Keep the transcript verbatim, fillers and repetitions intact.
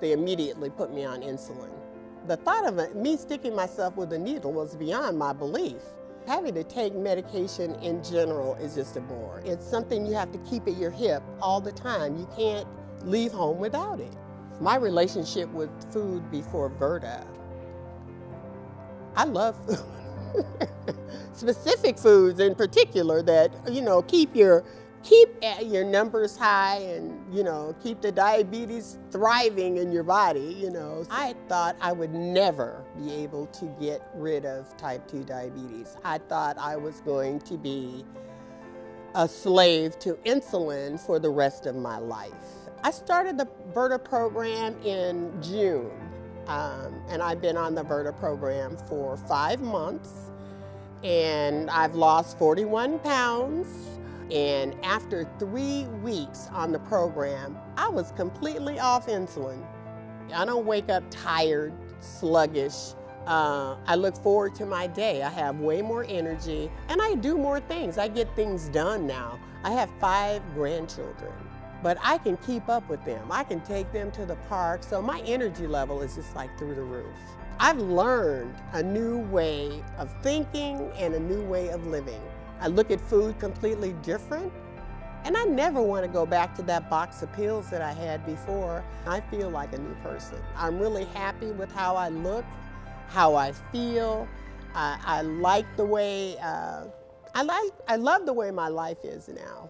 They immediately put me on insulin. The thought of me sticking myself with a needle was beyond my belief. Having to take medication in general is just a bore. It's something you have to keep at your hip all the time. You can't leave home without it. My relationship with food before Virta, I love food. Specific foods in particular that, you know, keep your keep your numbers high and, you know, keep the diabetes thriving in your body, you know. I thought I would never be able to get rid of type two diabetes. I thought I was going to be a slave to insulin for the rest of my life. I started the Virta program in June, um, and I've been on the Virta program for five months, and I've lost forty-one pounds. And after three weeks on the program, I was completely off insulin. I don't wake up tired, sluggish. Uh, I look forward to my day. I have way more energy, and I do more things. I get things done now. I have five grandchildren, but I can keep up with them. I can take them to the park, so my energy level is just like through the roof. I've learned a new way of thinking and a new way of living. I look at food completely different, and I never want to go back to that box of pills that I had before. I feel like a new person. I'm really happy with how I look, how I feel. I, I like the way, uh, I, like, I love the way my life is now.